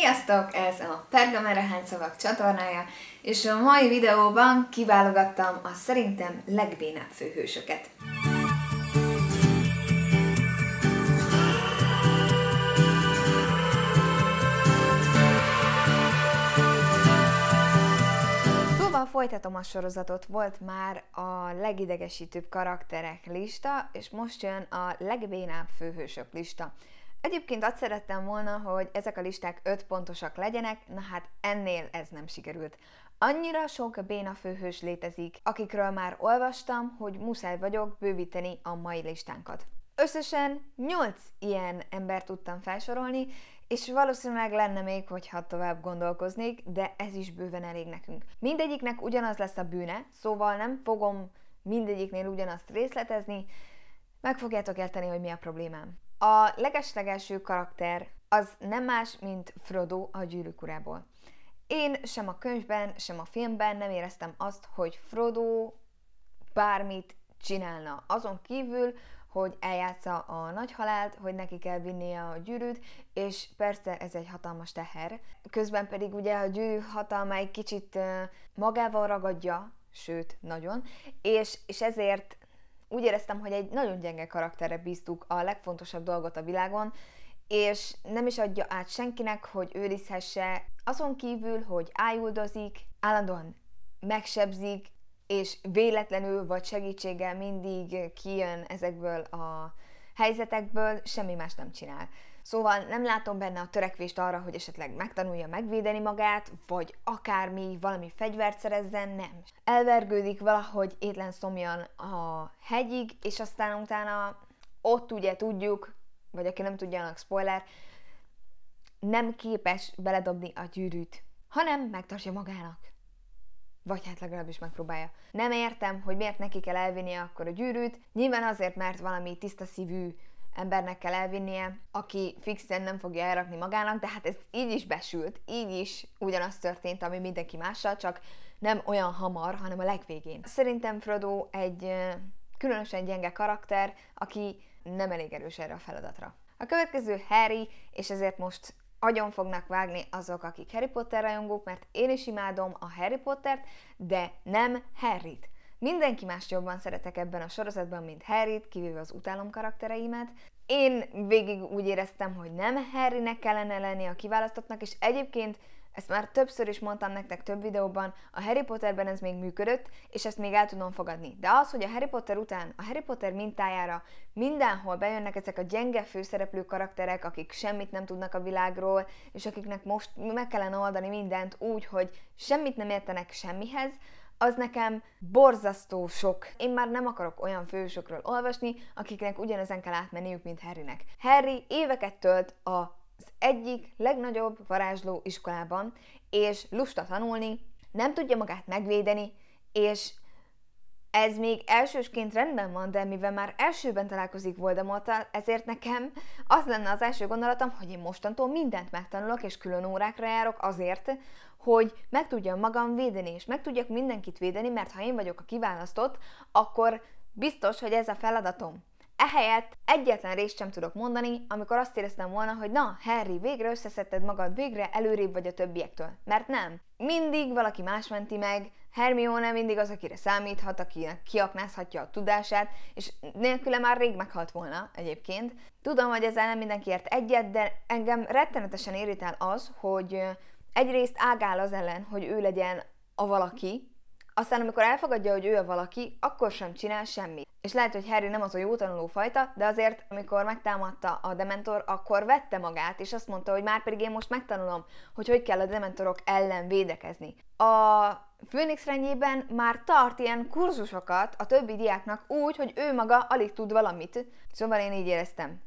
Sziasztok! Ez a Pergamenre hányt szavak csatornája, és a mai videóban kiválogattam a szerintem legbénább főhősöket. Folytatom a sorozatot, volt már a legidegesítőbb karakterek lista, és most jön a legbénább főhősök lista. Egyébként azt szerettem volna, hogy ezek a listák 5 pontosak legyenek, na hát ennél ez nem sikerült. Annyira sok béna főhős létezik, akikről már olvastam, hogy muszáj vagyok bővíteni a mai listánkat. Összesen 8 ilyen embert tudtam felsorolni, és valószínűleg lenne még, hogyha tovább gondolkoznék, de ez is bőven elég nekünk. Mindegyiknek ugyanaz lesz a bűne, szóval nem fogom mindegyiknél ugyanazt részletezni, meg fogjátok érteni, hogy mi a problémám. A legeslegelső karakter az nem más, mint Frodo a Gyűrűk urából. Én sem a könyvben, sem a filmben nem éreztem azt, hogy Frodo bármit csinálna. Azon kívül, hogy eljátsza a nagy halált, hogy neki kell vinnie a gyűrűt, és persze ez egy hatalmas teher. Közben pedig ugye a gyűrű hatalma egy kicsit magával ragadja, sőt, nagyon, és ezért úgy éreztem, hogy egy nagyon gyenge karakterre bíztuk a legfontosabb dolgot a világon, és nem is adja át senkinek, hogy őrizhesse, azon kívül, hogy ájuldozik, állandóan megsebzik, és véletlenül vagy segítséggel mindig kijön ezekből a helyzetekből, semmi más nem csinál. Szóval nem látom benne a törekvést arra, hogy esetleg megtanulja megvédeni magát, vagy akármi, valami fegyvert szerezzen, nem. Elvergődik valahogy étlen szomjan a hegyig, és aztán utána ott ugye tudjuk, vagy aki nem tudja, annak spoiler, nem képes beledobni a gyűrűt, hanem megtartja magának. Vagy hát legalábbis megpróbálja. Nem értem, hogy miért neki kell elvinnie akkor a gyűrűt. Nyilván azért, mert valami tiszta szívű embernek kell elvinnie, aki fixen nem fogja elrakni magának, de hát ez így is besült, így is ugyanaz történt, ami mindenki mással, csak nem olyan hamar, hanem a legvégén. Szerintem Frodo egy különösen gyenge karakter, aki nem elég erős erre a feladatra. A következő Harry, és ezért most agyon fognak vágni azok, akik Harry Potter rajongók, mert én is imádom a Harry Pottert, de nem Harryt. Mindenki más jobban szeretek ebben a sorozatban, mint Harryt, kivéve az utálom karaktereimet. Én végig úgy éreztem, hogy nem Harrynek kellene lenni a kiválasztottnak, és egyébként ezt már többször is mondtam nektek több videóban, a Harry Potterben ez még működött, és ezt még el tudom fogadni. De az, hogy a Harry Potter után, a Harry Potter mintájára mindenhol bejönnek ezek a gyenge főszereplő karakterek, akik semmit nem tudnak a világról, és akiknek most meg kellene oldani mindent úgy, hogy semmit nem értenek semmihez, az nekem borzasztó sok. Én már nem akarok olyan fősökről olvasni, akiknek ugyanezen kell átmenniük, mint Harrynek. Harry éveket tölt az egyik legnagyobb varázsló iskolában, és lusta tanulni, nem tudja magát megvédeni, és ez még elsősként rendben van, de mivel már elsőben találkozik Voldemorttal, ezért nekem az lenne az első gondolatom, hogy én mostantól mindent megtanulok, és külön órákra járok azért, hogy meg tudjam magam védeni, és meg tudjak mindenkit védeni, mert ha én vagyok a kiválasztott, akkor biztos, hogy ez a feladatom. Ehelyett egyetlen részt sem tudok mondani, amikor azt éreztem volna, hogy na, Harry, végre összeszedted magad, végre előrébb vagy a többiektől. Mert nem. Mindig valaki más menti meg, Hermione mindig az, akire számíthat, akinek kiaknázhatja a tudását, és nélküle már rég meghalt volna egyébként. Tudom, hogy ezzel nem mindenki ért egyet, de engem rettenetesen irritál az, hogy egyrészt ágál az ellen, hogy ő legyen a valaki, aztán amikor elfogadja, hogy ő a valaki, akkor sem csinál semmit. És lehet, hogy Harry nem az a jó tanuló fajta, de azért, amikor megtámadta a dementor, akkor vette magát, és azt mondta, hogy már pedig én most megtanulom, hogy hogy kell a dementorok ellen védekezni. A Phoenix Rennyében már tart ilyen kurzusokat a többi diáknak úgy, hogy ő maga alig tud valamit. Szóval én így éreztem.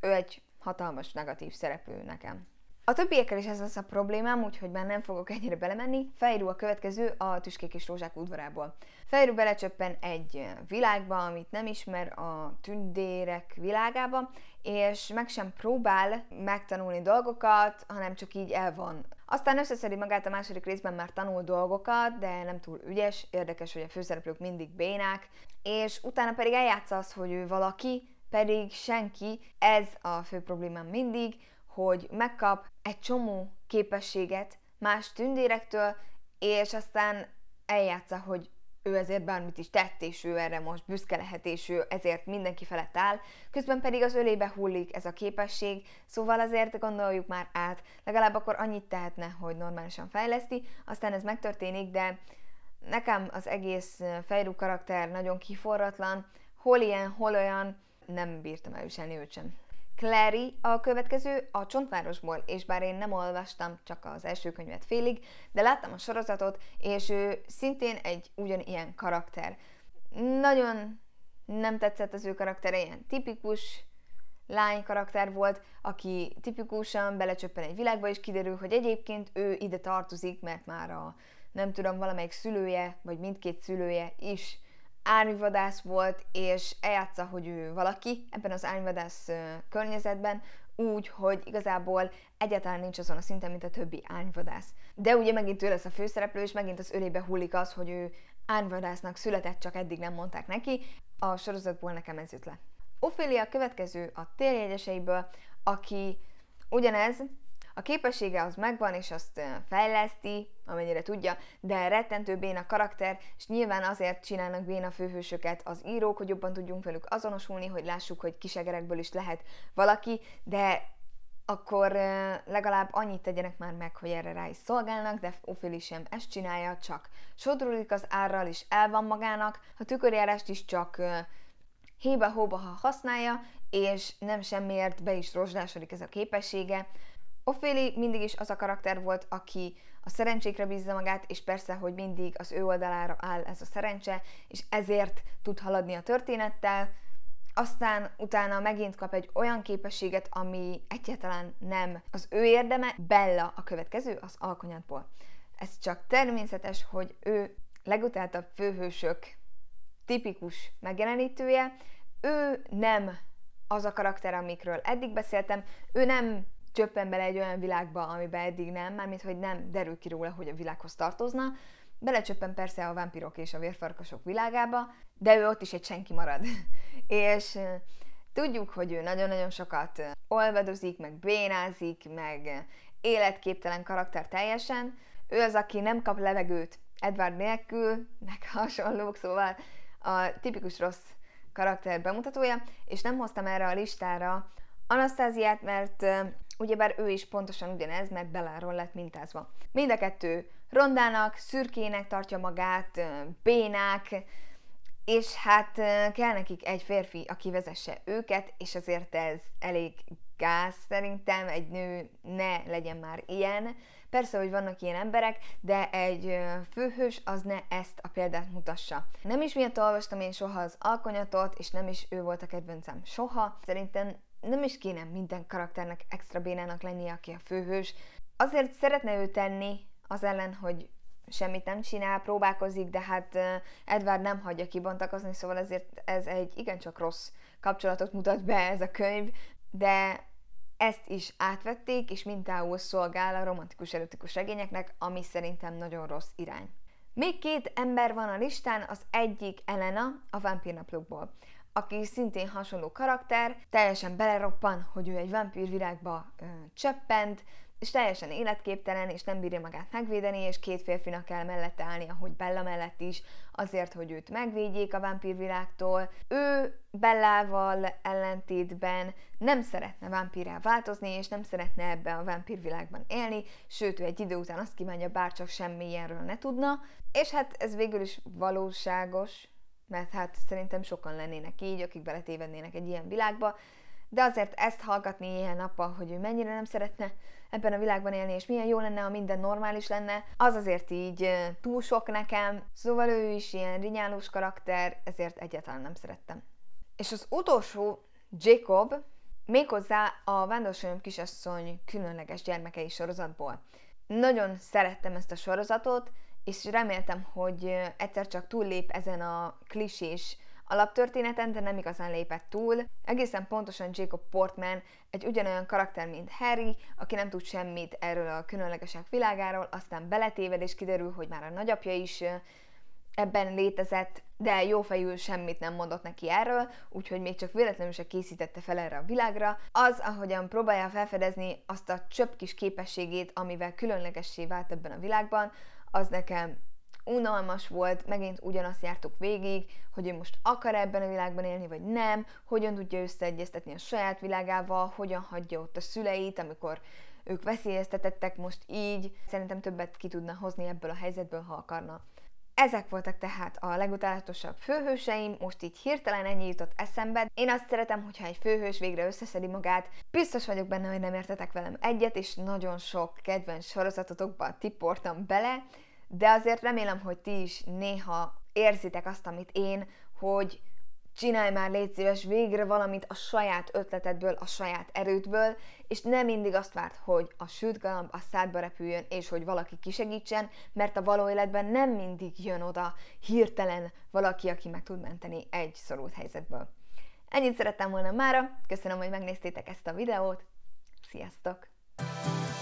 Ő egy hatalmas negatív szereplő nekem. A többiekkel is ez lesz a problémám, úgyhogy már nem fogok ennyire belemenni. Feyre a következő a Tüskék és rózsák udvarából. Feyre belecsöppen egy világba, amit nem ismer, a tündérek világába, és meg sem próbál megtanulni dolgokat, hanem csak így el van. Aztán összeszedi magát a második részben, már tanul dolgokat, de nem túl ügyes, érdekes, hogy a főszereplők mindig bénák, és utána pedig eljátsza azt, hogy ő valaki, pedig senki. Ez a fő problémám mindig, hogy megkap egy csomó képességet más tündérektől, és aztán eljátsza, hogy ő ezért bármit is tett, és ő erre most büszke lehet, és ő ezért mindenki felett áll, közben pedig az ölébe hullik ez a képesség, szóval azért gondoljuk már át, legalább akkor annyit tehetne, hogy normálisan fejleszti, aztán ez megtörténik, de nekem az egész Feyre karakter nagyon kiforratlan, hol ilyen, hol olyan, nem bírtam elviselni őt sem. Clary a következő a Csontvárosból, és bár én nem olvastam csak az első könyvet félig, de láttam a sorozatot, és ő szintén egy ugyanilyen karakter. Nagyon nem tetszett az ő karaktere, ilyen tipikus lány karakter volt, aki tipikusan belecsöppen egy világba, és kiderül, hogy egyébként ő ide tartozik, mert már a nem tudom, valamelyik szülője, vagy mindkét szülője is árnyvadász volt, és eljátsza, hogy ő valaki ebben az árnyvadász környezetben, úgy, hogy igazából egyáltalán nincs azon a szinten, mint a többi árnyvadász. De ugye megint ő lesz a főszereplő, és megint az ölébe hullik az, hogy ő árnyvadásznak született, csak eddig nem mondták neki. A sorozatból nekem ez jött le. Ophelia következő a Térjegyeseiből, aki ugyanez, a képessége az megvan, és azt fejleszti, amennyire tudja, de rettentő béna karakter, és nyilván azért csinálnak béna főhősöket az írók, hogy jobban tudjunk velük azonosulni, hogy lássuk, hogy kisegerekből is lehet valaki, de akkor legalább annyit tegyenek már meg, hogy erre rá is szolgálnak, de Ophelia sem ezt csinálja, csak sodródik az árral, és el van magának, a tükörjárást is csak hébe-hóba használja, és nem semmiért be is rozsdásodik ez a képessége. Ophelia mindig is az a karakter volt, aki a szerencsékre bízza magát, és persze, hogy mindig az ő oldalára áll ez a szerencse, és ezért tud haladni a történettel. Aztán utána megint kap egy olyan képességet, ami egyáltalán nem az ő érdeme. Bella a következő, az Alkonyatból. Ez csak természetes, hogy ő legutáltabb főhősök tipikus megjelenítője. Ő nem az a karakter, amikről eddig beszéltem, ő nem csöppen bele egy olyan világba, amiben eddig nem, mármint hogy nem derül ki róla, hogy a világhoz tartozna. Belecsöppen persze a vámpirok és a vérfarkasok világába, de ő ott is egy senki marad. És tudjuk, hogy ő nagyon-nagyon sokat olvadozik, meg bénázik, meg életképtelen karakter teljesen. Ő az, aki nem kap levegőt Edward nélkül, meg hasonlók, szóval a tipikus rossz karakter bemutatója, és nem hoztam erre a listára Anasztáziát, mert ugyebár ő is pontosan ugyanez, mert Belláról lett mintázva. Mind a kettő rondának, szürkének tartja magát, bénák, és hát kell nekik egy férfi, aki vezesse őket, és azért ez elég gáz szerintem, egy nő ne legyen már ilyen. Persze, hogy vannak ilyen emberek, de egy főhős az ne ezt a példát mutassa. Nem is miatt olvastam én soha az Alkonyatot, és nem is ő volt a kedvencem soha. Szerintem nem is kéne minden karakternek extra bénának lennie, aki a főhős. Azért szeretne ő tenni, az ellen, hogy semmit nem csinál, próbálkozik, de hát Edward nem hagyja kibontakozni, szóval ezért ez egy igencsak rossz kapcsolatot mutat be ez a könyv, de ezt is átvették, és mintául szolgál a romantikus erotikus regényeknek, ami szerintem nagyon rossz irány. Még két ember van a listán, az egyik Elena a Vámpirnaplokból, aki szintén hasonló karakter, teljesen beleroppan, hogy ő egy vámpírvilágba csöppent, és teljesen életképtelen, és nem bírja magát megvédeni, és két férfinak kell mellette állni, ahogy Bella mellett is, azért, hogy őt megvédjék a vámpírvilágtól. Ő Bellával ellentétben nem szeretne vámpírrá változni, és nem szeretne ebben a vámpírvilágban élni, sőt, ő egy idő után azt kívánja, bárcsak semmi ilyenről ne tudna, és hát ez végül is valóságos, mert hát szerintem sokan lennének így, akik beletévednének egy ilyen világba, de azért ezt hallgatni ilyen nappal, hogy ő mennyire nem szeretne ebben a világban élni, és milyen jó lenne, ha minden normális lenne, az azért így túl sok nekem, szóval ő is ilyen rinyálós karakter, ezért egyáltalán nem szerettem. És az utolsó, Jacob, méghozzá a Vándorosanyom kisasszony különleges gyermekei sorozatból. Nagyon szerettem ezt a sorozatot, és reméltem, hogy egyszer csak túllép ezen a klisés alaptörténeten, de nem igazán lépett túl. Egészen pontosan Jacob Portman egy ugyanolyan karakter, mint Harry, aki nem tud semmit erről a különlegesek világáról, aztán beletéved, és kiderül, hogy már a nagyapja is ebben létezett, de jófejül semmit nem mondott neki erről, úgyhogy még csak véletlenül se készítette fel erre a világra. Az, ahogyan próbálja felfedezni azt a csöpp kis képességét, amivel különlegessé vált ebben a világban, az nekem unalmas volt, megint ugyanazt jártuk végig, hogy ő most akar ebben a világban élni, vagy nem, hogyan tudja összeegyeztetni a saját világával, hogyan hagyja ott a szüleit, amikor ők veszélyeztetettek most így. Szerintem többet ki tudna hozni ebből a helyzetből, ha akarna. Ezek voltak tehát a legutálatosabb főhőseim, most így hirtelen ennyi jutott eszembe. Én azt szeretem, hogyha egy főhős végre összeszedi magát. Biztos vagyok benne, hogy nem értetek velem egyet, és nagyon sok kedvenc sorozatotokba tiportam bele, de azért remélem, hogy ti is néha érzitek azt, amit én, hogy csinálj már, légy szíves, végre valamit a saját ötletedből, a saját erődből, és nem mindig azt várd, hogy a sült galamb a szádba repüljön, és hogy valaki kisegítsen, mert a való életben nem mindig jön oda hirtelen valaki, aki meg tud menteni egy szorult helyzetből. Ennyit szerettem volna mára, köszönöm, hogy megnéztétek ezt a videót, sziasztok!